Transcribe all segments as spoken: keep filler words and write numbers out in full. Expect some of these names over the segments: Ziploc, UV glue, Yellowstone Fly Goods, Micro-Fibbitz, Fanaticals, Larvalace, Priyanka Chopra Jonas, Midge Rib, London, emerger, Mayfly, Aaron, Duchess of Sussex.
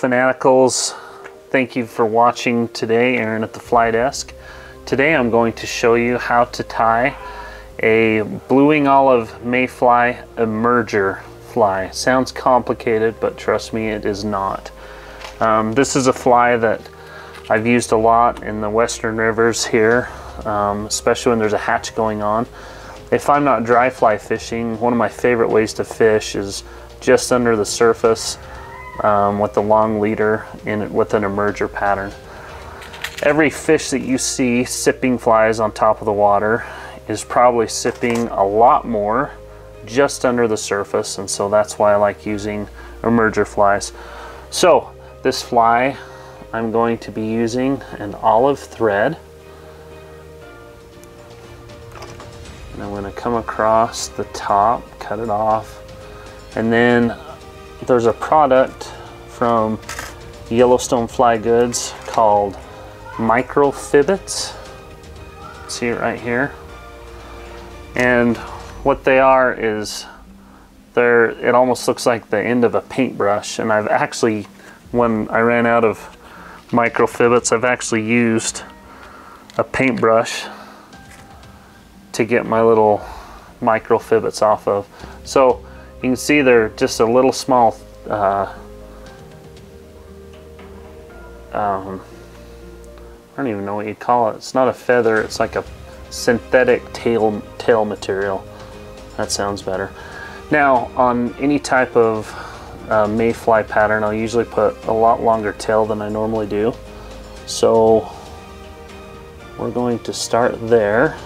Fanaticals. Thank you for watching today, Aaron at the Fly Desk. Today I'm going to show you how to tie a blueing olive mayfly emerger fly. Sounds complicated, but trust me, it is not. Um, this is a fly that I've used a lot in the western rivers here, um, especially when there's a hatch going on. If I'm not dry fly fishing, one of my favorite ways to fish is just under the surface um, with the long leader and with an emerger pattern. Every fish that you see sipping flies on top of the water is probably sipping a lot more just under the surface, and so that's why I like using emerger flies. So this fly, I'm going to be using an olive thread, and I'm going to come across the top, cut it off, and then there's a product from Yellowstone Fly Goods called Micro-Fibbitz. See it right here. And what they are is, they're, it almost looks like the end of a paintbrush, and I've actually, when I ran out of Micro-Fibbitz, I've actually used a paintbrush to get my little Micro-Fibbitz off of. So you can see they're just a little small uh, um, I don't even know what you call it. It's not a feather, it's like a synthetic tail tail material. That sounds better. Now, on any type of uh, mayfly pattern, I'll usually put a lot longer tail than I normally do, so we're going to start there.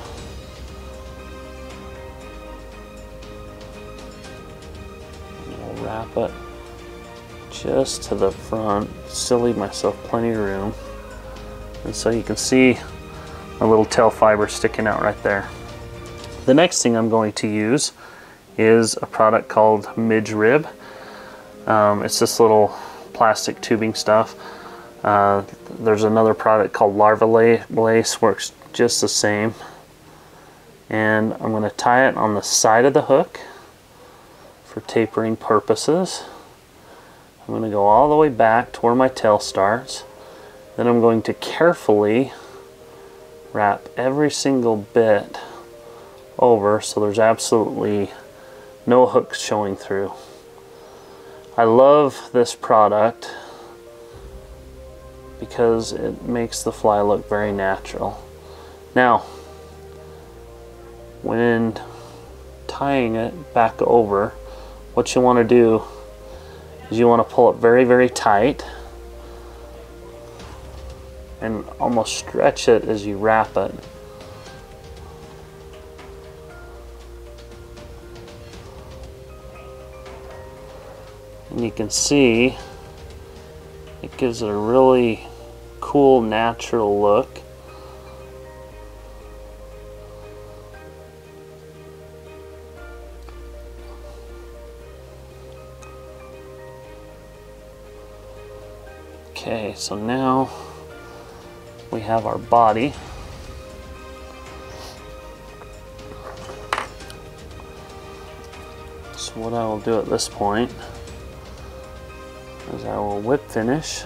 I'll wrap it just to the front, still leave myself plenty of room, and so you can see a little tail fiber sticking out right there. The next thing I'm going to use is a product called Midge Rib. Um, it's this little plastic tubing stuff. Uh, there's another product called Larvalace, works just the same. And I'm going to tie it on the side of the hook for tapering purposes. I'm going to go all the way back to where my tail starts. Then I'm going to carefully wrap every single bit over so there's absolutely no hooks showing through. I love this product because it makes the fly look very natural. Now, when tying it back over, what you want to do is you want to pull it very, very tight and almost stretch it as you wrap it. And you can see it gives it a really cool, natural look. Okay, so now we have our body. So what I will do at this point is I will whip finish.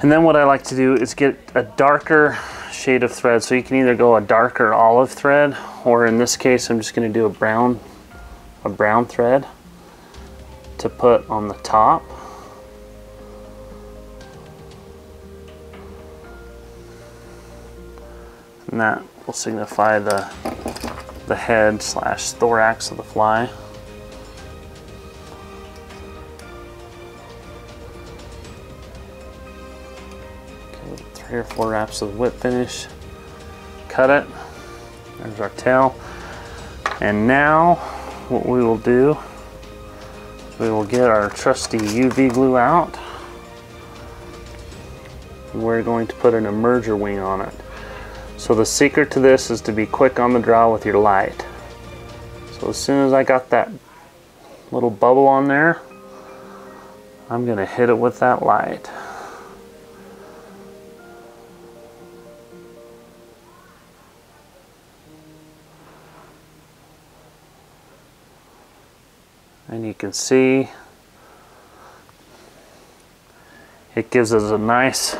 And then what I like to do is get a darker shade of thread, so you can either go a darker olive thread, or in this case I'm just going to do a brown a brown thread to put on the top. And that will signify the the head slash thorax of the fly. Three or four wraps of whip finish, cut it, there's our tail. And now what we will do is we will get our trusty U V glue out, and we're going to put an emerger wing on it. So the secret to this is to be quick on the draw with your light. So as soon as I got that little bubble on there, I'm going to hit it with that light. And you can see it gives us a nice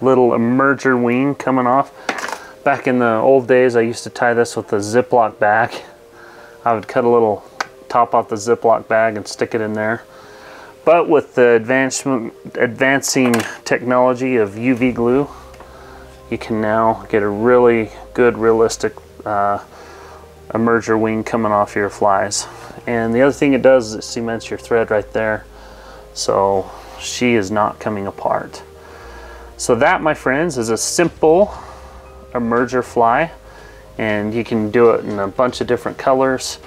little emerger wing coming off. Back in the old days, I used to tie this with a Ziploc bag. I would cut a little top off the Ziploc bag and stick it in there. But with the advancement, advancing technology of U V glue, you can now get a really good, realistic uh, emerger wing coming off your flies. And the other thing it does is it cements your thread right there, so she is not coming apart. So that, my friends, is a simple emerger fly, and you can do it in a bunch of different colors,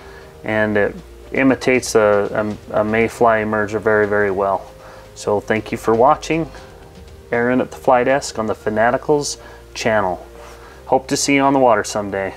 and it imitates a, a, a mayfly emerger very, very well. So thank you for watching. Aaron at the Fly Desk on the Fanaticals channel. Hope to see you on the water someday.